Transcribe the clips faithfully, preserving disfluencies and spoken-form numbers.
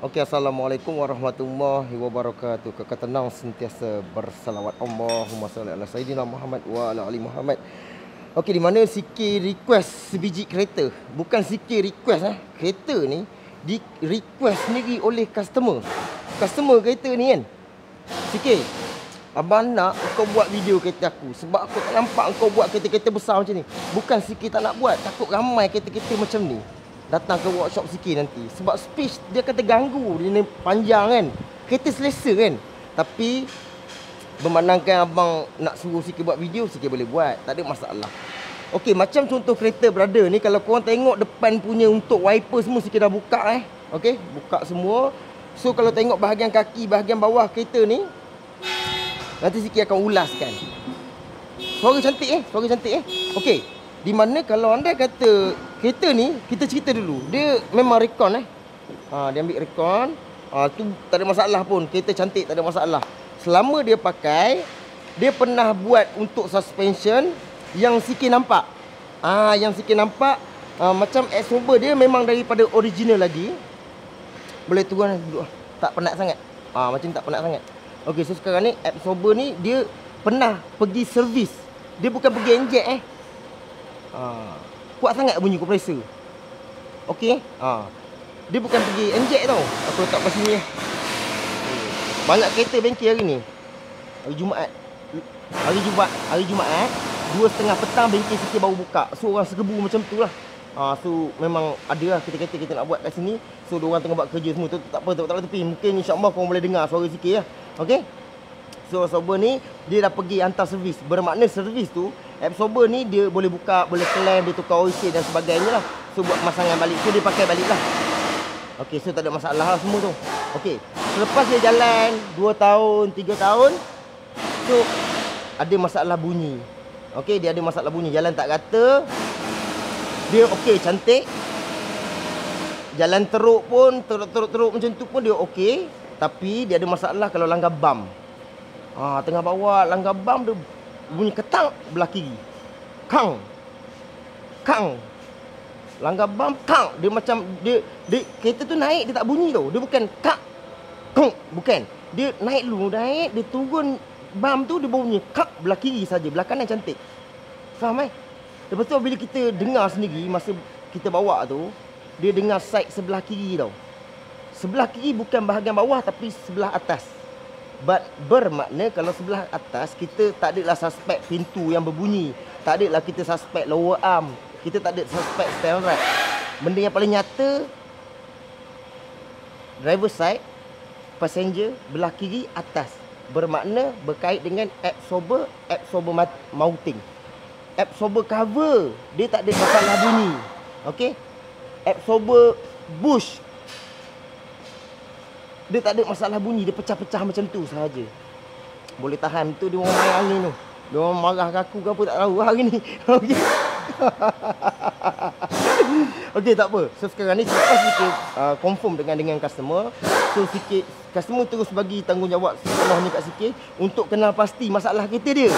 Okey, Assalamualaikum warahmatullahi wabarakatuh. Kekal tenang sentiasa berselawat Allahumma salli ala Sayyidina Muhammad wa ala ali Muhammad. Okey, di mana sikit request sebiji kereta. Bukan sikit request eh. Kereta ni di request sendiri oleh customer. Customer kereta ni kan. Sikit, abang nak kau buat video kereta aku sebab aku tak nampak kau buat kereta-kereta besar macam ni. Bukan sikit tak nak buat, takut ramai kereta-kereta macam ni datang ke workshop sikit nanti. Sebab speech dia akan terganggu. Dia panjang kan. Kereta selesa kan. Tapi memandangkan abang nak suruh sikit buat video, sikit boleh buat. Tak ada masalah. Okey, macam contoh kereta brother ni. Kalau korang tengok depan punya untuk wiper semua sikit dah buka eh. Okey, buka semua. So kalau tengok bahagian kaki, bahagian bawah kereta ni, nanti sikit akan ulaskan. Suara cantik eh. Suara cantik eh. Okey, di mana kalau anda kata kereta ni, kita cerita dulu, dia memang rekon eh. Ha, dia ambil rekon, ha, tu tak ada masalah pun. Kereta cantik tak ada masalah. Selama dia pakai, dia pernah buat untuk suspension yang sikit nampak. Ah, ha, yang sikit nampak, ha, macam ex-hover dia memang daripada original lagi. Boleh turun duduk. Tak penat sangat. Ah, ha, macam tak penat sangat. Okey, so sekarang ni ex-hover ni dia pernah pergi servis. Dia bukan pergi inject eh. Ha, kuat sangat bunyi kompresor. Okey, ha, dia bukan pergi inject tau. Aku letak kat sini. Banyak kereta bengkel hari ni. Hari Jumaat. Hari Jumaat, hari Jumaat, dua tiga puluh petang bengkel sikit baru buka. So orang sergebu macam tu lah. Ha, so memang ada lah kereta-kereta kita nak buat kat sini. So diorang tengah buat kerja semua tu, tak apa, tak apa tepi. Mungkin insya-Allah korang boleh dengar suara sikit lah. Okey. So absorber ni dia dah pergi hantar servis. Bermakna servis tu absorber ni dia boleh buka, boleh claim, dia tukar oil seal dan sebagainya lah. So buat pemasangan balik tu, so dia pakai balik lah. Okey, so tak ada masalah lah semua tu. Okey, selepas dia jalan dua tahun, tiga tahun, so ada masalah bunyi. Okey, dia ada masalah bunyi. Jalan tak rata. Dia okey, cantik. Jalan teruk pun, teruk-teruk macam tu pun dia okey. Tapi dia ada masalah kalau langgar bam. Ha, tengah bawa langgar bam dia bunyi ketang belah kiri. Kang. Kang. Langgar bam kang. Dia macam dia, dia kereta tu naik dia tak bunyi tau. Dia bukan kak. Kong, bukan. Dia naik dulu, naik, dia turun bam tu dia bunyi kak belah kiri saja. Belah kanan cantik. Faham eh? Lepas tu bila kita dengar sendiri masa kita bawa tu, dia dengar side sebelah kiri tau. Sebelah kiri bukan bahagian bawah tapi sebelah atas. But bermakna kalau sebelah atas, kita tak adalah suspek pintu yang berbunyi. Tak adalah kita suspek lower arm. Kita tak ada suspek stand right. Benda yang paling nyata, driver side, passenger, belah kiri, atas. Bermakna berkait dengan absorber, absorber mounting. Absorber cover, dia tak ada masalah bunyi. Okey? Absorber bush, dia tak ada masalah bunyi, dia pecah-pecah macam tu sahaja. Boleh tahan tu dia orang main angin tu. Dia orang marah ke aku ke apa tak tahu hari ni. Okey. Okey, tak apa. So sekarang ni selepas kita uh, confirm dengan dengan customer, so sikit customer terus bagi tanggungjawab sepenuhnya kat sikit untuk kenal pasti masalah kereta dia.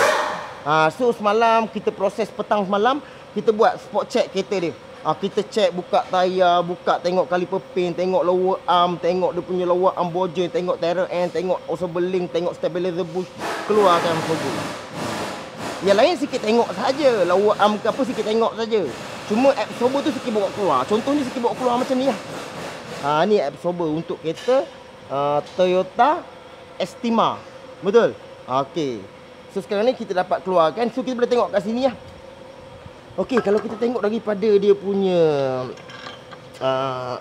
Uh, so semalam kita proses petang semalam, kita buat spot check kereta dia. Ah, kita check, buka tayar, buka tengok caliper pin, tengok lower arm, tengok dia punya lower arm bojen, tengok terror end, tengok overlink, tengok stabilizer bush, keluarkan bojen. Yang lain sikit tengok saja, lower arm ke apa sikit tengok saja. Cuma absorber tu sikit bawa keluar. Contohnya sikit bawa keluar macam ni lah. Ha, ni absorber untuk kereta uh, Toyota Estima. Betul? Okey. So sekarang ni kita dapat keluarkan. So kita boleh tengok kat sini lah. Okey, kalau kita tengok daripada dia punya uh,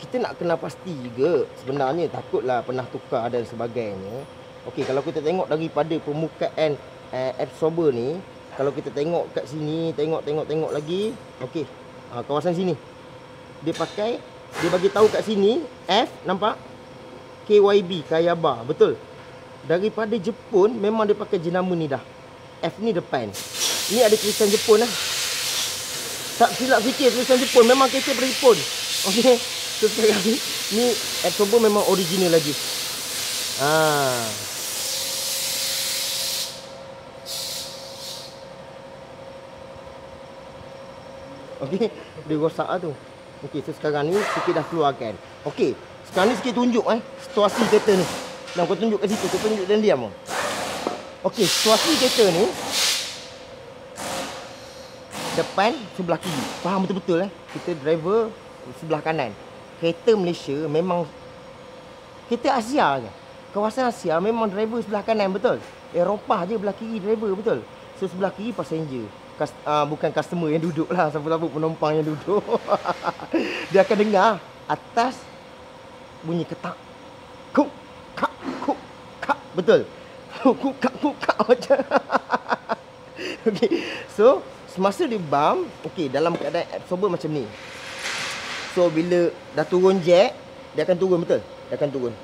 kita nak kena pasti juga sebenarnya, takutlah pernah tukar dan sebagainya. Okey, kalau kita tengok daripada permukaan uh, absorber ni, kalau kita tengok kat sini, tengok tengok tengok lagi. Okey, uh, kawasan sini dia pakai, dia bagi tahu kat sini F, nampak? K Y B, Kayaba, betul. Daripada Jepun memang dia pakai jenama ni dah. F ni depan. Ni ada tulisan Jepun lah. Tak silap fikir tulisan Jepun. Memang kereta daripada Jepun. Okey. So sekarang ni, ni absorber memang original lagi. Haa. Okey. Dia rosak lah tu. Okey. So sekarang ni, kita dah keluarkan. Okey. Sekarang ni sikit tunjuk eh situasi kereta ni. Dan kau tunjuk kat situ, kau tunjuk dan diam. Okey, situasi kereta ni depan sebelah kiri. Faham betul-betul eh. Kita driver sebelah kanan. Kereta Malaysia memang kereta Asia je. Kawasan Asia memang driver sebelah kanan betul. Eropah je belah kiri driver betul. So sebelah kiri passenger. Kas, uh, bukan customer yang duduk lah, siapa-siapa penumpang yang duduk. Dia akan dengar atas bunyi ketak. Kuk, kak, kuk, kak. Betul. Kuk, kak, kuk, kak macam. Okey. So semasa dia bump, okey, dalam keadaan absorber macam ni. So bila dah turun jack, dia akan turun betul. Dia akan turun.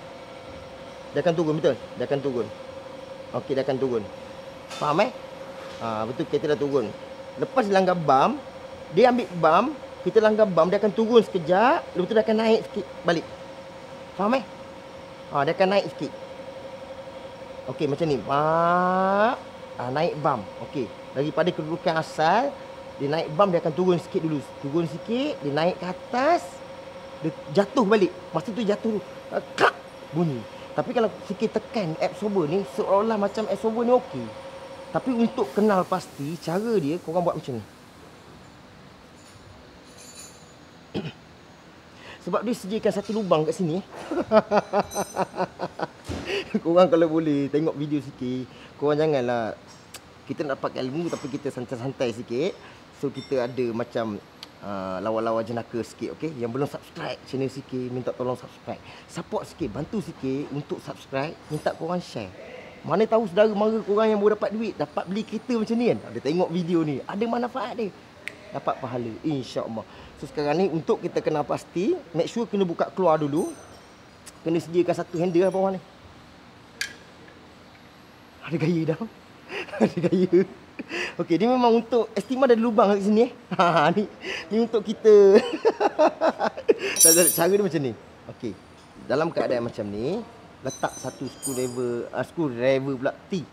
Dia akan turun betul. Dia akan turun. Okey, dia akan turun. Faham eh? Ha, betul, kereta dah turun. Lepas dia langgar bump, dia ambil bump, kita langgar bump, dia akan turun sekejap, lepas tu dia akan naik sikit balik. Faham eh? Ha, dia akan naik sikit. Okey, macam ni. Bump. Ha, naik bump. Okey. Daripada kedudukan asal, dia naik bump, dia akan turun sikit dulu. Turun sikit, dia naik ke atas, dia jatuh balik. Masa tu jatuh dulu, kak, bunyi. Tapi kalau sikit tekan absorber ni, seolah-olah macam absorber ni okey. Tapi untuk kenal pasti, cara dia korang buat macam ni. Sebab dia sediakan satu lubang kat sini. Korang kalau boleh tengok video sikit, korang janganlah kita nak dapat ilmu tapi kita santai-santai sikit. So kita ada macam uh, lawa-lawa jenaka sikit, okey. Yang belum subscribe channel sikit, minta tolong subscribe. Support sikit, bantu sikit untuk subscribe, minta korang share. Mana tahu saudara mara korang yang baru dapat duit, dapat beli kereta macam ni kan. Dia tengok video ni, ada manfaat dia. Dapat pahala, insya-Allah. So sekarang ni untuk kita kena pasti, make sure kena buka keluar dulu. Kena sediakan satu handle lah bawah ni. Ada gaya dah. Ada gaya. Okey, ni memang untuk Estima ada lubang kat sini eh. Ha, ni ni untuk kita. Cara dia macam ni. Okey. Dalam keadaan macam ni, letak satu screwdriver, uh, screwdriver pula T.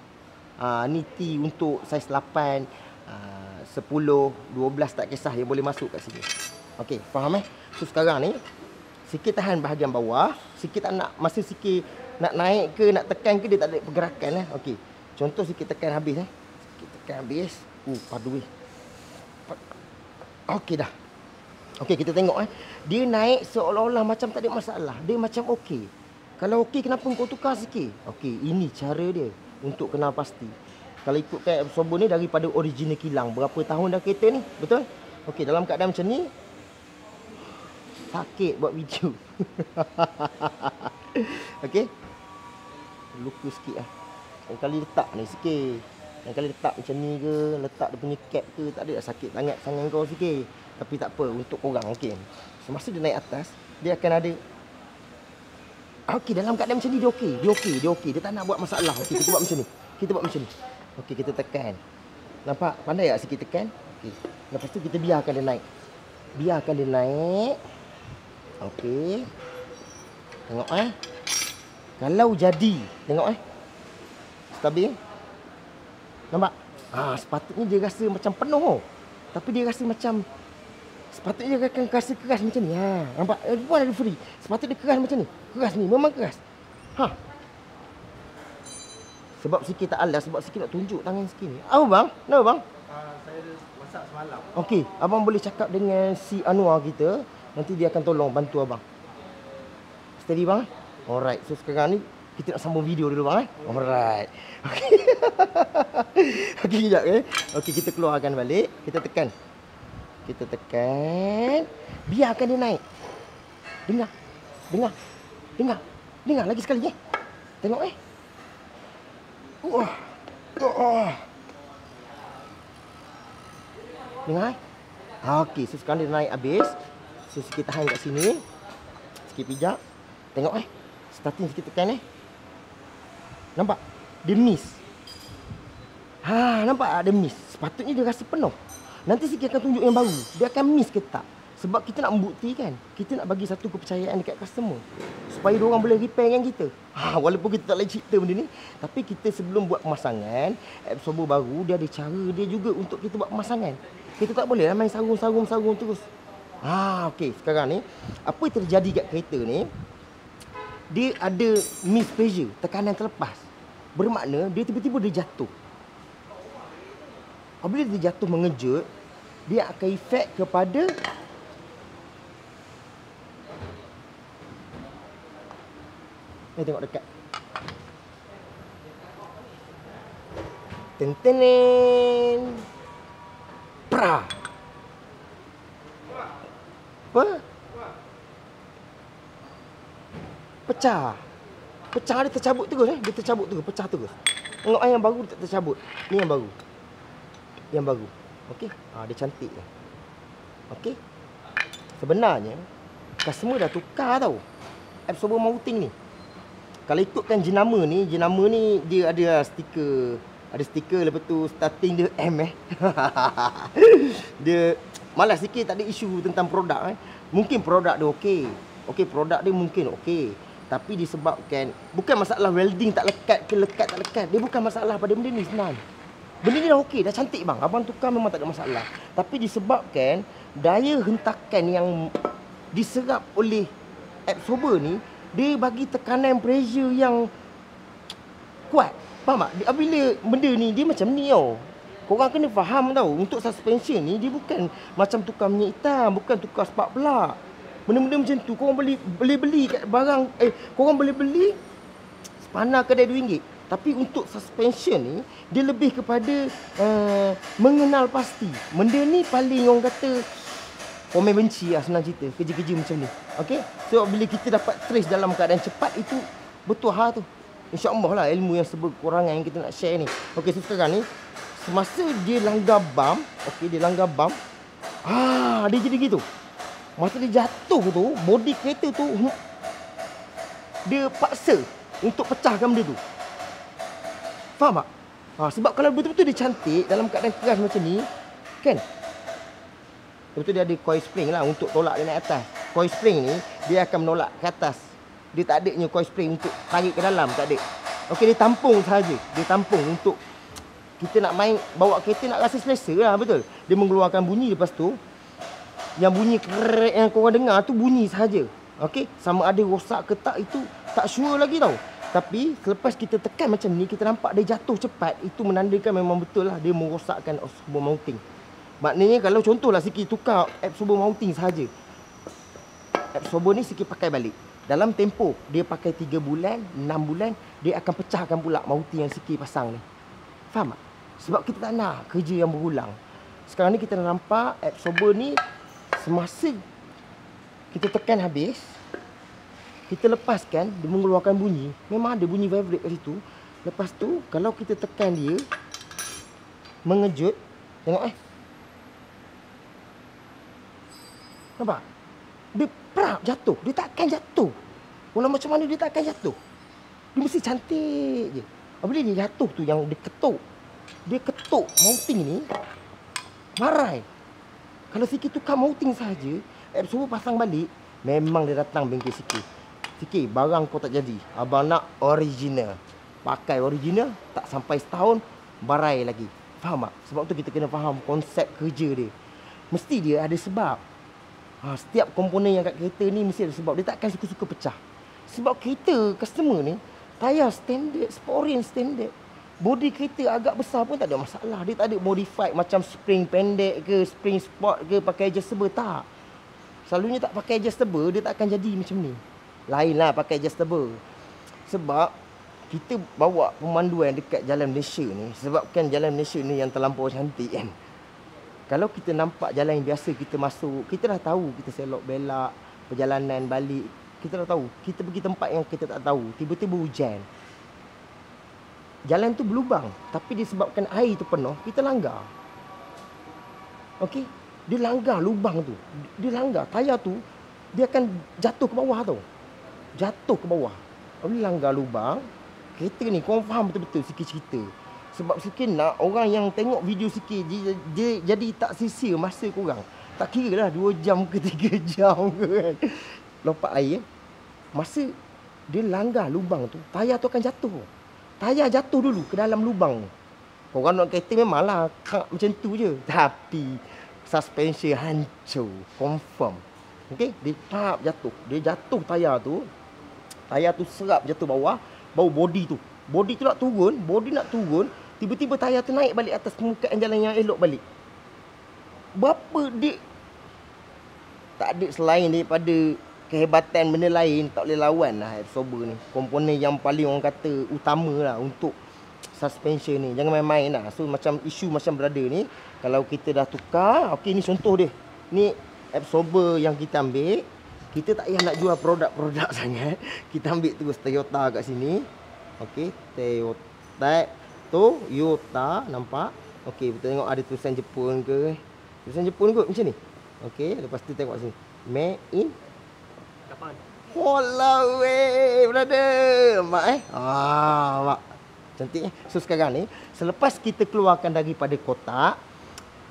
Ah, uh, ni T untuk saiz lapan, uh, sepuluh, dua belas tak kisah, yang boleh masuk kat sini. Okey, faham eh? So sekarang ni sikit tahan bahagian bawah, sikit tak nak masa sikit nak naik ke nak tekan ke dia tak ada pergerakan eh. Okey. Contoh sikit tekan habis eh. Sikit tekan habis. Uh, padu weh. Okey dah. Okey, kita tengok eh. Dia naik seolah-olah macam tak ada masalah. Dia macam okey. Kalau okey, kenapa kau tukar sikit? Okey, ini cara dia untuk kenal pasti. Kalau ikutkan absorber ni daripada original kilang. Berapa tahun dah kereta ni? Betul? Okey, dalam keadaan macam ni. Sakit buat video. Okey. Luka sikit lah. Yang kali letak ni sikit. Yang kali letak macam ni ke, letak dia punya cap ke, tak ada dah sakit sangat tangan kau sikit. Tapi tak apa, untuk korang okey. Semasa dia naik atas, dia akan ada okey, dalam keadaan macam ni dia okey. Dia okey, dia okey. Dia tak nak buat masalah. Okey, kita buat macam ni. Kita buat macam ni. Okey, kita tekan. Nampak? Pandai tak sikit tekan? Okey. Lepas tu kita biarkan dia naik. Biarkan dia naik. Okey. Tengok eh. Kalau jadi, tengok eh. Stabil. Nampak? Ah, sepatutnya dia rasa macam penuh. Tapi dia rasa macam sepatutnya dia akan rasa keras macam ni. Ha, nampak? Eh, buat ada free. Sepatutnya dia keras macam ni. Keras ni memang keras. Ha. Sebab sikit tak alas, sebab sikit nak tunjuk tangan sikit ni. Apa bang? Kenapa bang? Uh, saya ada WhatsApp semalam. Okey, abang boleh cakap dengan si Anwar kita, nanti dia akan tolong bantu abang. Steady bang? Alright. So sekarang ni kita nak sambung video dulu bang eh. Alright. Okey. Okey kejap eh. Okey, kita keluarkan balik, kita tekan. Kita tekan. Biarkan dia naik. Dengar. Dengar. Dengar. Dengar lagi sekali eh. Tengok eh. Wah. Oh. Dengar. Ah, okey, so sekarang dia naik habis. So sikit tahan kat sini. Sikit pijak. Tengok eh. Starting sikit tekan eh. Nampak? Dia miss. Ha, nampak? Dia miss. Sepatutnya dia rasa penuh. Nanti sikit akan tunjuk yang baru. Dia akan miss ke tak? Sebab kita nak membuktikan. Kita nak bagi satu kepercayaan dekat customer. Supaya diorang boleh repair dengan kita. Ha, walaupun kita tak boleh cipta benda ni. Tapi kita sebelum buat pemasangan, absorber baru, dia ada cara dia juga untuk kita buat pemasangan. Kita tak boleh lah main sarung-sarung-sarung terus. Ha, okey. Sekarang ni, apa terjadi kat kereta ni? dia ada mispressure, tekanan terlepas. Bermakna dia tiba-tiba dia jatuh. Apabila dia jatuh mengejut, dia akan efek kepada ni, tengok dekat. Tentenen. Pra. Apa? Pecah. Pecah dia tercabut terus eh. Dia tercabut terus, pecah terus. Tengok yang baru dia tak tercabut. Ni yang baru. Yang baru. Okey. Ha, dia cantik ni. Okey. Sebenarnya customer dah tukar tau absorber mounting ni. Kalau ikutkan jenama ni, jenama ni dia ada stiker, ada stiker lepas tu starting dia M eh. Dia malas sikit, tak ada isu tentang produk eh. Mungkin produk dia okey. Okey, produk dia mungkin okey. Tapi disebabkan bukan masalah welding tak lekat ke lekat tak lekat. Dia bukan masalah pada benda ni senang. Benda ni dah okey, dah cantik bang. Abang tukar memang tak ada masalah. Tapi disebabkan daya hentakan yang diserap oleh absorber ni, dia bagi tekanan pressure yang kuat. Faham tak? Bila benda ni, dia macam ni tau. Korang kena faham tau. Untuk suspension ni, dia bukan macam tukar minyak hitam. Bukan tukar spark plug. Benda-benda macam tu. Korang boleh beli kat barang. Eh, korang boleh beli sepanar kedai dua ringgit. Tapi untuk suspension ni, dia lebih kepada uh, mengenal pasti. Benda ni paling orang kata komen benci lah, senang cerita. Kerja-kerja macam ni. Okay? So, bila kita dapat trace dalam keadaan cepat, itu betul hal tu. InsyaAllah lah ilmu yang serba kekurangan yang kita nak share ni. Okay, so sekarang ni, semasa dia langgar bam, okay, dia langgar bam, ah, dia jadi gitu. Masa dia jatuh tu, body kereta tu, dia paksa untuk pecahkan benda tu. Faham tak? Ha, sebab kalau betul-betul dia cantik, dalam keadaan keras macam ni, kan? Lepas tu dia ada coil spring lah untuk tolak dia naik atas. Coil spring ni, dia akan menolak ke atas. Dia tak adanya coil spring untuk tarik ke dalam, tak ada. Okey, dia tampung sahaja. Dia tampung untuk kita nak main, bawa kereta nak rasa selesa lah, betul? Dia mengeluarkan bunyi lepas tu. Yang bunyi kerek yang korang dengar tu bunyi sahaja. Okey, sama ada rosak ke tak itu tak sure lagi tau. Tapi selepas kita tekan macam ni, kita nampak dia jatuh cepat. Itu menandakan memang betul lah dia merosakkan absorber mounting. Maknanya kalau contohlah sikit tukar absorber mounting sahaja, absorber ni sikit pakai balik. Dalam tempoh dia pakai tiga bulan, enam bulan, dia akan pecahkan pula mounting yang sikit pasang ni. Faham tak? Sebab kita tak nak kerja yang berulang. Sekarang ni kita nampak absorber ni, semasa kita tekan habis, kita lepaskan, dia mengeluarkan bunyi. Memang ada bunyi vibrate kat situ. Lepas tu kalau kita tekan dia mengejut, tengok eh, nampak? Dia prap jatuh. Dia takkan jatuh. Walau macam mana dia takkan jatuh. Dia mesti cantik je. Apabila dia jatuh tu yang dia ketuk. Dia ketuk mounting ni. Marai. Kalau sikit tukar mounting sahaja, absorber pasang balik, memang dia datang bengkel sikit. Sikit barang kau tak jadi. Abang nak original. Pakai original, tak sampai setahun, barai lagi. Faham tak? Sebab tu kita kena faham konsep kerja dia. Mesti dia ada sebab. Ha, setiap komponen yang kat kereta ni mesti ada sebab. Dia takkan suka-suka pecah. Sebab kereta customer ni, tayar standard, sporin standard, body kereta agak besar pun tak ada masalah. Dia tak ada modified macam spring pendek ke, spring sport ke, pakai adjustable, tak. Selalunya tak pakai adjustable, dia tak akan jadi macam ni. Lainlah pakai adjustable. Sebab kita bawa pemanduan dekat jalan Malaysia ni, sebabkan jalan Malaysia ni yang terlampau cantik kan. Kalau kita nampak jalan yang biasa kita masuk, kita dah tahu kita selok belak, perjalanan balik, kita dah tahu. Kita pergi tempat yang kita tak tahu, tiba-tiba hujan. Jalan tu berlubang, tapi disebabkan air tu penuh, kita langgar. Okey? Dia langgar lubang tu. Dia langgar tayar tu, dia akan jatuh ke bawah tau. Jatuh ke bawah. Apabila langgar lubang, kereta ni korang faham betul-betul sikit cerita. Sebab sikit nak orang yang tengok video sikit, dia, dia jadi tak sisia masa korang. Tak kira lah dua jam ke tiga jam ke kan. Lompat air eh. Masa dia langgar lubang tu, tayar tu akan jatuh. Tayar jatuh dulu ke dalam lubang. Korang nak kereta memanglah kak macam tu je. Tapi suspension hancur. Confirm. Okay, dia tak jatuh. Dia jatuh tayar tu. Tayar tu serap jatuh bawah, baru body tu. Body tu nak turun, body nak turun, tiba-tiba tayar tu naik balik atas permukaan jalan yang elok balik. Berapa dik? Tak ada selain daripada kehebatan benda lain, tak boleh lawan lah absorber ni. Komponen yang paling orang kata utama lah untuk suspension ni. Jangan main-main lah. So macam isu macam berada ni, kalau kita dah tukar, ok ni contoh dia. Ni absorber yang kita ambil. Kita tak payah nak jual produk-produk sangat. Kita ambil terus Toyota kat sini. Ok, Toyota, Toyota, nampak? Ok, kita tengok ada tulisan Jepun ke. Tulisan Jepun kot macam ni. Ok, lepas tu tengok sini, Made in Japan. Walau weh, brother. Mak eh? Ah, mak. Cantik eh? So sekarang ni, selepas kita keluarkan daripada kotak,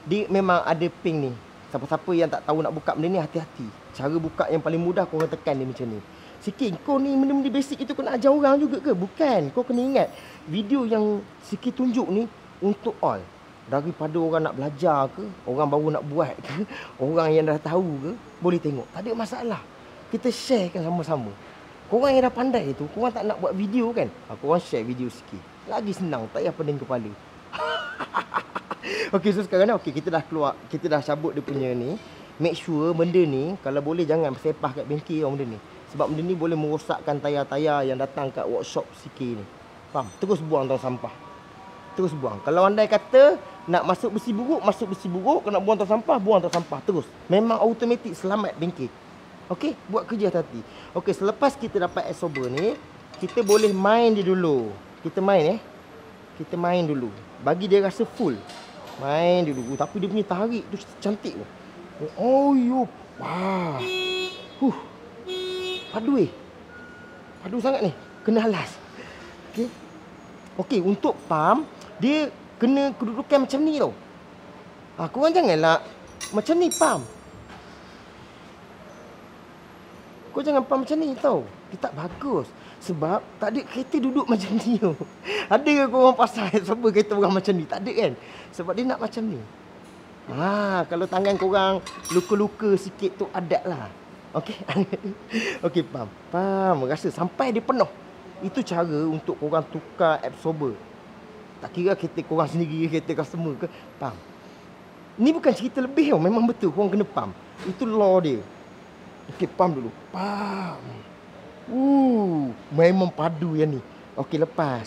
dia memang ada ping ni. Siapa-siapa yang tak tahu nak buka benda ni, hati-hati. Cara buka yang paling mudah, korang tekan dia macam ni. Sikit, kau ni benda-benda basic itu kau nak ajar orang juga ke? Bukan, kau kena ingat. Video yang Siki tunjuk ni untuk all. Daripada orang nak belajar ke, orang baru nak buat ke, orang yang dah tahu ke, boleh tengok, tak ada masalah. Kita sharekan sama-sama. Korang yang dah pandai tu, korang tak nak buat video kan, ha, korang share video sikit. Lagi senang, tak payah pening kepala. Ok, so sekarang ni, okay, kita dah keluar, kita dah cabut dia punya ni. Make sure benda ni, kalau boleh jangan sepah kat bengkel orang benda ni. Sebab benda ni boleh merosakkan tayar-tayar yang datang kat workshop sikit ni. Faham? Terus buang tong sampah. Terus buang. Kalau andai kata nak masuk besi buruk, masuk besi buruk. Kena buang tong sampah, buang tong sampah terus. Memang automatik selamat bengkel. Okey, buat kerja hati-hati. Okey, selepas kita dapat absorber ni, kita boleh main dia dulu. Kita main eh. Kita main dulu. Bagi dia rasa full. Main dulu. Oh, tapi dia punya tarik tu cantik tu. Oh, yo. Wah. Huh. Padu eh. Padu sangat ni. Kena halas. Okey. Okey, untuk pump, dia kena kedudukan macam ni tau. Ha, korang janganlah macam ni pam. Kau jangan pam macam ni tau. Dia tak bagus. Sebab tak ada kereta duduk macam ni tau. Ada ke korang pasal siapa kereta orang macam ni? Tak ada kan? Sebab dia nak macam ni. Ha, kalau tangan korang luka-luka sikit tu adat lah. Okey? Okey pam. Pam. Rasa sampai dia penuh. Itu cara untuk korang tukar absorber. Tak kira kereta korang sendiri, kereta customer ke, pam. Ni bukan cerita lebih tau, memang betul korang kena pam. Itu law dia. Okey, pam dulu. Pam. Uh, memang padu yang ni. Okey, lepas.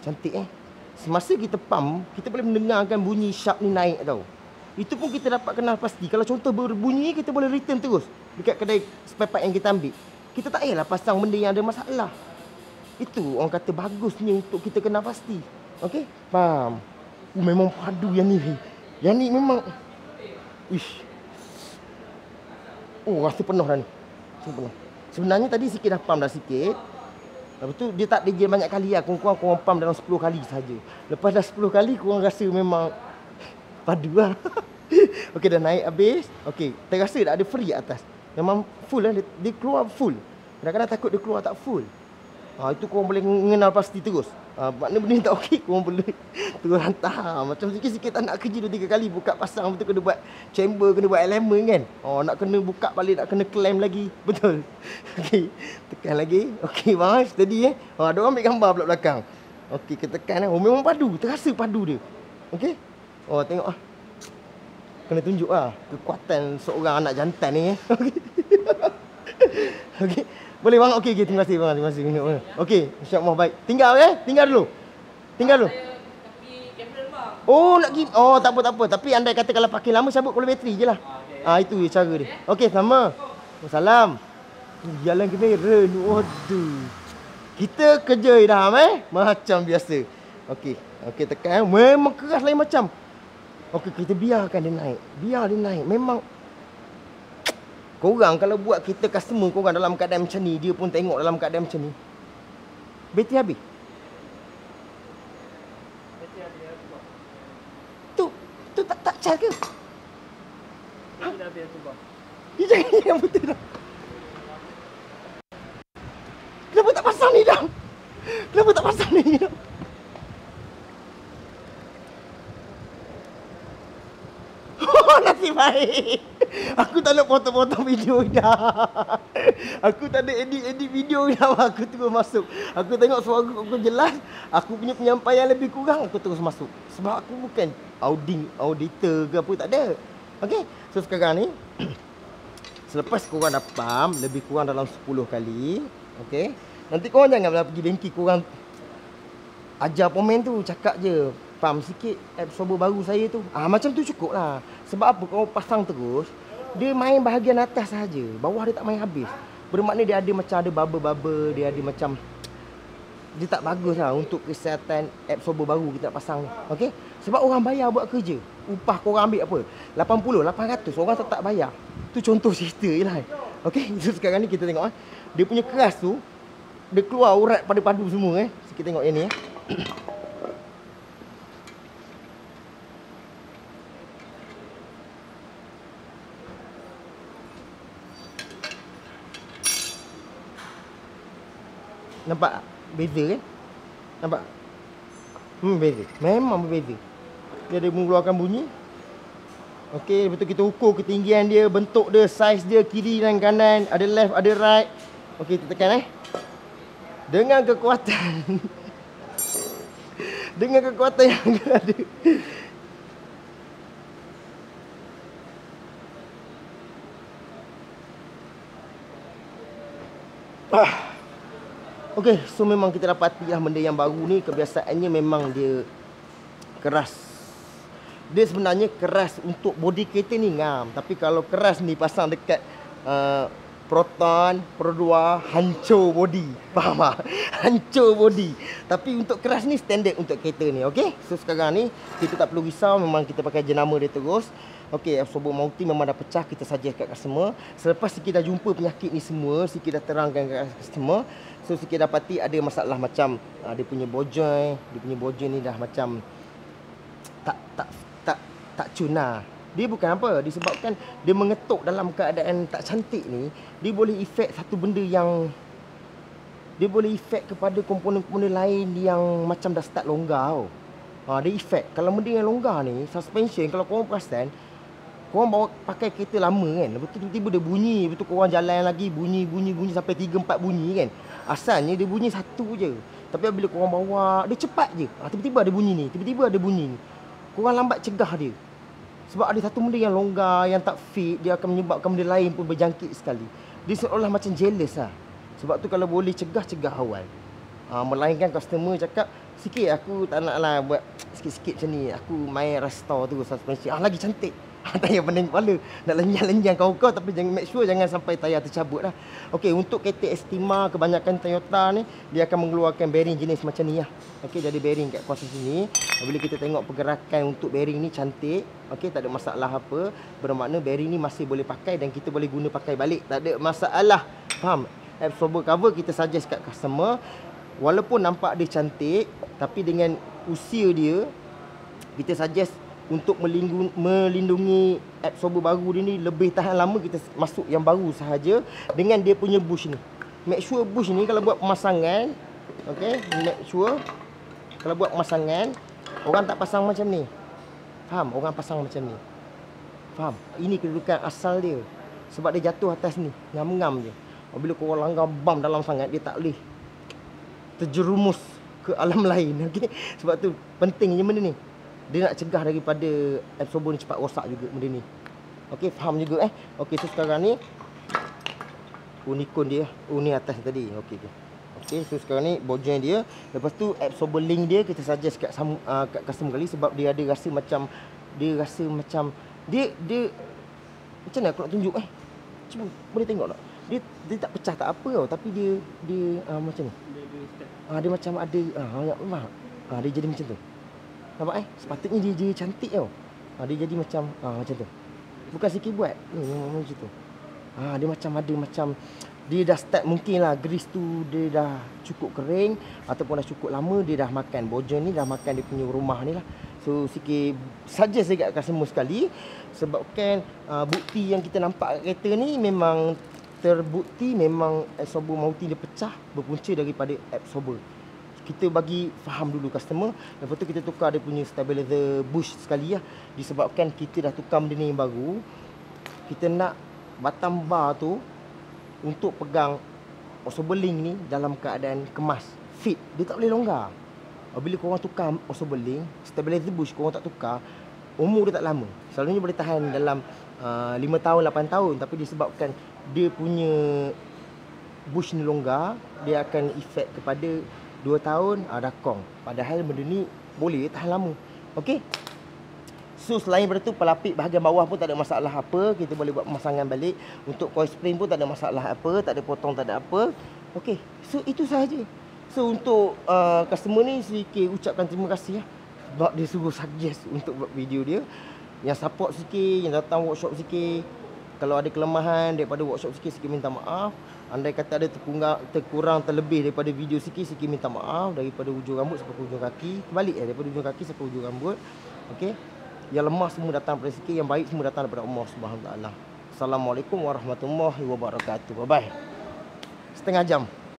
Cantik eh. Semasa kita pam, kita boleh mendengarkan bunyi sharp ni naik tau. Itu pun kita dapat kenal pasti. Kalau contoh berbunyi, kita boleh return terus dekat kedai spare part yang kita ambil. Kita tak payahlah pasang benda yang ada masalah. Itu orang kata bagusnya untuk kita kena pasti. Okey? Faham? Uh, memang padu yang ni. Yang ni memang... Ish. Oh, rasa penuh dah ni. Rasa penuh. Sebenarnya tadi sikit dah pam dah sikit. Lepas tu dia tak degil banyak kali lah. Kurang-kurang korang pam dalam sepuluh kali saja. Lepas dah sepuluh kali, korang rasa memang padu lah. Okey, dah naik habis. Okey, terasa dah ada free atas. Memang full lah. Dia, dia keluar full. Kadang-kadang takut dia keluar tak full. Ha, itu korang boleh mengenal pasti terus. Ha, maknanya benda ni tak okey, korang boleh terus hantar. Macam sikit-sikit tak nak kerja dua tiga kali buka pasang. Betul kena buat chamber, kena buat elemen kan. Oh, nak kena buka balik, nak kena clamp lagi. Betul. Okey, tekan lagi. Okey, bang, steady eh. Ha, ada orang ambil gambar pula belakang. Okey, kita tekan eh. Oh, memang padu. Terasa padu dia. Okey. Oh, tengok ah. Kena tunjuk ah kekuatan seorang anak jantan ni eh. Okey. Okey. Boleh bang? Okey, okay. Terima kasih bang. Terima kasih. Okey, insya-Allah baik. Tinggal eh? Tinggal dulu. Tinggal dulu. Oh, nak pergi. Oh, tak apa tak apa. Tapi andai kata kalau pakai lama cabut kalau bateri jelah. Ah, itu je cara dia. Okey, sama. Wassalam. Jalan kena ren. Waduh. Kita kerja dah eh. Macam biasa. Okey. Okey, tekan. Memang keras lain macam. Okey, kita biarkan dia naik. Biar dia naik. Memang korang kalau buat kita customer korang dalam keadaan macam ni, dia pun tengok dalam keadaan macam ni. Bateri habis. Bateri habis. Tu, tu tak tak charge ke? Bateri dah habis tu bang. Dia jangan yang betul dah. Kenapa tak pasang ni dah? Kenapa tak pasang ni dah? Oh, nasib baik. Aku tak nak potong-potong video dah. Aku tak ada edit-edit video dah. Aku terus masuk. Aku tengok suara aku, aku jelas. Aku punya penyampaian lebih kurang. Aku terus masuk. Sebab aku bukan auding, auditor ke apa. Tak ada. Okay. So sekarang ni selepas korang dah pam, lebih kurang dalam sepuluh kali. Okay. Nanti korang janganlah pergi dengki. Korang ajar komen tu. Cakap je, pam sikit absorber baru saya tu. Ah, macam tu cukup lah. Sebab apa kau pasang terus, dia main bahagian atas saja. Bawah dia tak main habis. Bermakna dia ada macam ada bubble-bubble. Dia ada macam, dia tak bagus lah untuk kesihatan absorber baru kita nak pasang. Okay? Sebab orang bayar buat kerja. Upah korang ambil apa? lapan puluh, lapan ratus. Orang tak, tak bayar. Tu contoh cerita je lah. Okay? So sekarang ni kita tengok eh. Dia punya keras tu, dia keluar urat pada padu semua eh. So kita tengok yang ni eh. Nampak beza kan? Nampak? Hmm, beza. Memang berbeza. Dia ada mengeluarkan bunyi. Okey, betul kita ukur ketinggian dia, bentuk dia, saiz dia, kiri dan kanan, ada left, ada right. Okey, kita tekan eh. Dengan kekuatan dengan kekuatan yang ada. Ah. Okey, so memang kita dapati lah benda yang baru ni kebiasaannya memang dia keras. Dia sebenarnya keras untuk body kereta ni ngam. Tapi kalau keras ni pasang dekat uh, Proton, Perodua, hancur body. Faham tak? Hancur body. Tapi untuk keras ni standard untuk kereta ni. Okey, so sekarang ni kita tak perlu risau. Memang kita pakai jenama dia terus. Okey, absorber mounting memang dah pecah. Kita suggest kat customer. Selepas Siki dah jumpa penyakit ni semua, Siki dah terangkan kat customer. So Siki dapati ada masalah macam uh, dia punya bojoi, dia punya bojoi ni dah macam tak tak tak tak cuna. Dia bukan apa, disebabkan dia mengetuk dalam keadaan tak cantik ni, dia boleh efek satu benda yang dia boleh efek kepada komponen-komponen lain yang macam dah start longgar tau. Ha, dia efek. Kalau benda yang longgar ni, suspension kalau korang perasan, korang bawa pakai kereta lama kan, lepas tu tiba-tiba dia bunyi. Lepas tu korang jalan lagi, bunyi-bunyi-bunyi sampai tiga empat bunyi kan. Asalnya dia bunyi satu je, tapi bila korang bawa, dia cepat je. ha, Tiba-tiba ada bunyi ni, tiba-tiba ada bunyi ni. Korang lambat cegah dia. Sebab ada satu benda yang longgar, yang tak fit. Dia akan menyebabkan benda lain pun berjangkit sekali. Dia seolah macam jealous lah. Sebab tu kalau boleh cegah, cegah awal. ha, Melainkan customer cakap, sikit aku tak nak lah buat sikit-sikit macam ni, aku main restore terus suspension. Ah, lagi cantik. Tayar pening kepala. Nak lenyang-lenyang kau-kau, tapi jangan, make sure jangan sampai tayar tercabut lah. Okey, untuk kereta Estima, kebanyakan Toyota ni dia akan mengeluarkan bearing jenis macam ni lah. Okey, dia ada bearing kat kawasan sini. Bila kita tengok pergerakan untuk bearing ni cantik. Okey, tak ada masalah apa. Bermakna bearing ni masih boleh pakai dan kita boleh guna pakai balik. Tak ada masalah. Faham? Absorber cover kita suggest kat customer. Walaupun nampak dia cantik, tapi dengan usia dia, kita suggest untuk melindungi absorber baru dia ni lebih tahan lama, kita masuk yang baru sahaja dengan dia punya bush ni. Make sure bush ni kalau buat pemasangan, okey, make sure kalau buat pemasangan, orang tak pasang macam ni. Faham? Orang pasang macam ni. Faham? Ini kedudukan asal dia. Sebab dia jatuh atas ni, ngam-ngam je. Bila korang langgar bam dalam sangat, dia tak boleh terjerumus ke alam lain. Okey. Sebab tu pentingnya benda ni. Dia nak cegah daripada absorber ni cepat rosak juga benda ni. Okey, faham juga eh. Okey, so sekarang ni unikon dia, uni atas tadi. Okey okey. Okey, so sekarang ni bojeng dia, lepas tu absorber link dia kita suggest kat sama uh, kat custom kali sebab dia ada rasa macam dia rasa macam dia dia macam mana aku nak tunjuk eh. Cuba boleh tengok tak? Dia dia tak pecah tak apa tau, tapi dia dia uh, macam ni. Ah, dia macam ada ah banyak lemak. Ah, dia jadi macam tu. Nampak eh? Sepatutnya dia, dia cantik tau. Ha, dia jadi macam ha, macam tu. Bukan sikit buat. Ni memang macam tu. Ha, dia macam ada macam dia dah start mungkin lah grease tu dia dah cukup kering ataupun dah cukup lama dia dah makan. Bojan ni dah makan dia punya rumah ni lah. So sikit suggest dekat customer sekali. Sebabkan uh, bukti yang kita nampak kat kereta ni memang terbukti memang absorber mounting dia pecah berpunca daripada absorber. Kita bagi faham dulu customer. Lepas tu kita tukar dia punya stabilizer bush sekali lah. Disebabkan kita dah tukar benda ni yang baru, kita nak bottom bar tu untuk pegang osbeling ni dalam keadaan kemas, fit. Dia tak boleh longgar. Bila korang tukar osbeling, stabilizer bush korang tak tukar, umur dia tak lama. Selalunya boleh tahan dalam uh, lima tahun, lapan tahun. Tapi disebabkan dia punya bush ni longgar, dia akan efek kepada dua tahun uh, dah kong. Padahal benda ni boleh tahan lama. Okey. So selain daripada tu, pelapik bahagian bawah pun tak ada masalah apa. Kita boleh buat pemasangan balik. Untuk coil spring pun tak ada masalah apa. Tak ada potong, tak ada apa. Okey. So itu sahaja. So untuk uh, customer ni, sedikit ucapkan terima kasih lah. Sebab dia suruh suggest untuk buat video dia. Yang support sikit, yang datang workshop sikit. Kalau ada kelemahan daripada workshop sikit, sikit minta maaf. Andai kata ada terkurang, terkurang terlebih daripada video sikit, sikit minta maaf. Daripada hujung rambut sampai hujung kaki. Balik eh, daripada hujung kaki sampai hujung rambut. Okey. Yang lemah semua datang daripada sikit, yang baik semua datang daripada Allah Subhanahu Wa Taala. Assalamualaikum warahmatullahi wabarakatuh. Bye bye. Setengah jam.